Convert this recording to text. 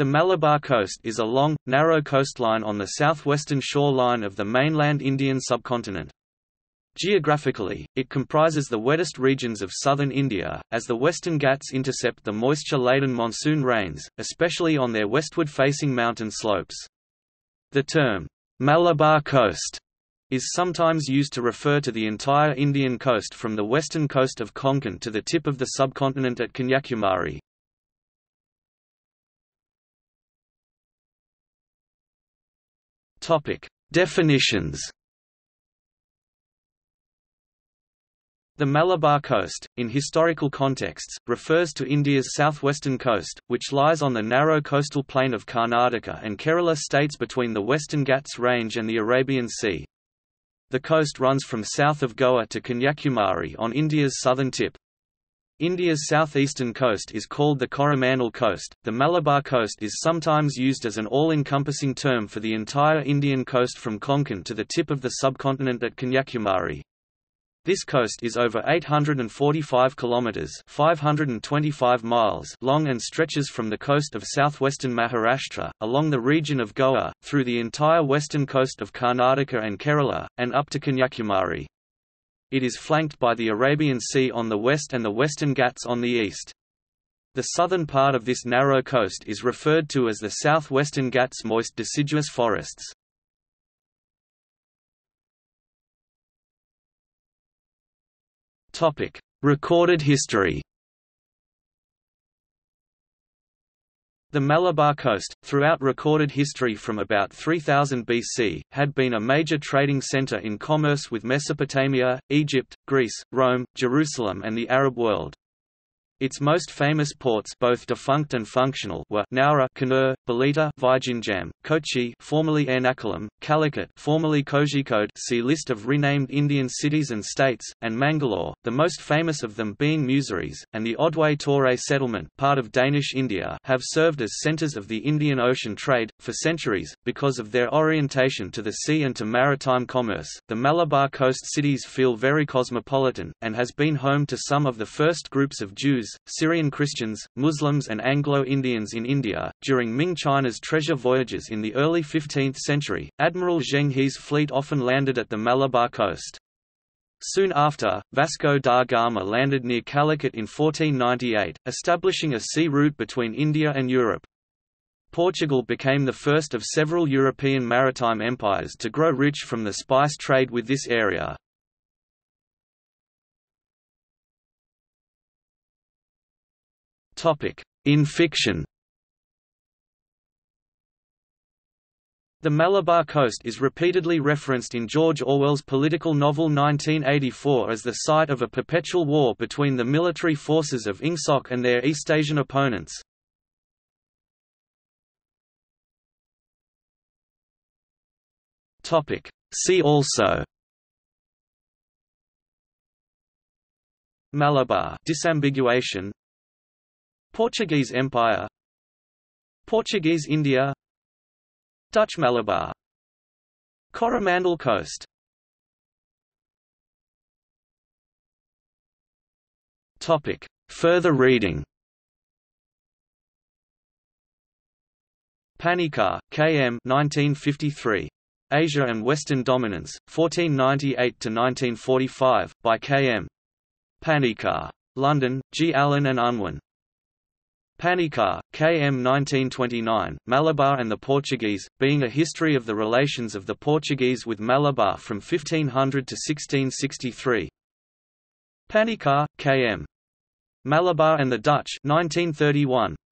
The Malabar coast is a long, narrow coastline on the southwestern shoreline of the mainland Indian subcontinent. Geographically, it comprises the wettest regions of southern India, as the Western Ghats intercept the moisture-laden monsoon rains, especially on their westward-facing mountain slopes. The term, Malabar coast, is sometimes used to refer to the entire Indian coast from the western coast of Konkan to the tip of the subcontinent at Kanyakumari. Definitions. The Malabar coast, in historical contexts, refers to India's southwestern coast, which lies on the narrow coastal plain of Karnataka and Kerala states between the Western Ghats Range and the Arabian Sea. The coast runs from south of Goa to Kanyakumari on India's southern tip. India's southeastern coast is called the Coromandel Coast. The Malabar coast is sometimes used as an all-encompassing term for the entire Indian coast from Konkan to the tip of the subcontinent at Kanyakumari. This coast is over 845 kilometers (525 miles) long and stretches from the coast of southwestern Maharashtra along the region of Goa through the entire western coast of Karnataka and Kerala and up to Kanyakumari. It is flanked by the Arabian Sea on the west and the Western Ghats on the east. The southern part of this narrow coast is referred to as the Southwestern Ghats moist deciduous forests. Topic: Recorded history. The Malabar coast, throughout recorded history from about 3000 BC, had been a major trading center in commerce with Mesopotamia, Egypt, Greece, Rome, Jerusalem and the Arab world. Its most famous ports, both defunct and functional, were Nowra, Kannur, Belita, Vijinjam, Kochi, formerly Ernakulam, Calicut, formerly Kozhikode, see list of renamed Indian cities and states, and Mangalore, the most famous of them being Musaris, and the Odway Torre settlement, part of Danish India, have served as centers of the Indian Ocean trade for centuries because of their orientation to the sea and to maritime commerce. The Malabar coast cities feel very cosmopolitan and has been home to some of the first groups of Jews, Syrian Christians, Muslims and Anglo-Indians in India. During Ming China's treasure voyages in the early 15th century, Admiral Zheng He's fleet often landed at the Malabar coast. Soon after, Vasco da Gama landed near Calicut in 1498, establishing a sea route between India and Europe. Portugal became the first of several European maritime empires to grow rich from the spice trade with this area. In fiction. The Malabar coast is repeatedly referenced in George Orwell's political novel 1984 as the site of a perpetual war between the military forces of Ingsoc and their East Asian opponents. See also: Malabar disambiguation, Portuguese Empire, Portuguese India, Dutch Malabar, Coromandel Coast. Topic: Further reading. Panikar, K. M. 1953. Asia and Western Dominance, 1498–1945, by K. M. Panikar. London, G. Allen and Unwin. Panikar, K. M. 1929, Malabar and the Portuguese, being a history of the relations of the Portuguese with Malabar from 1500 to 1663. Panikar, K. M. Malabar and the Dutch, 1931.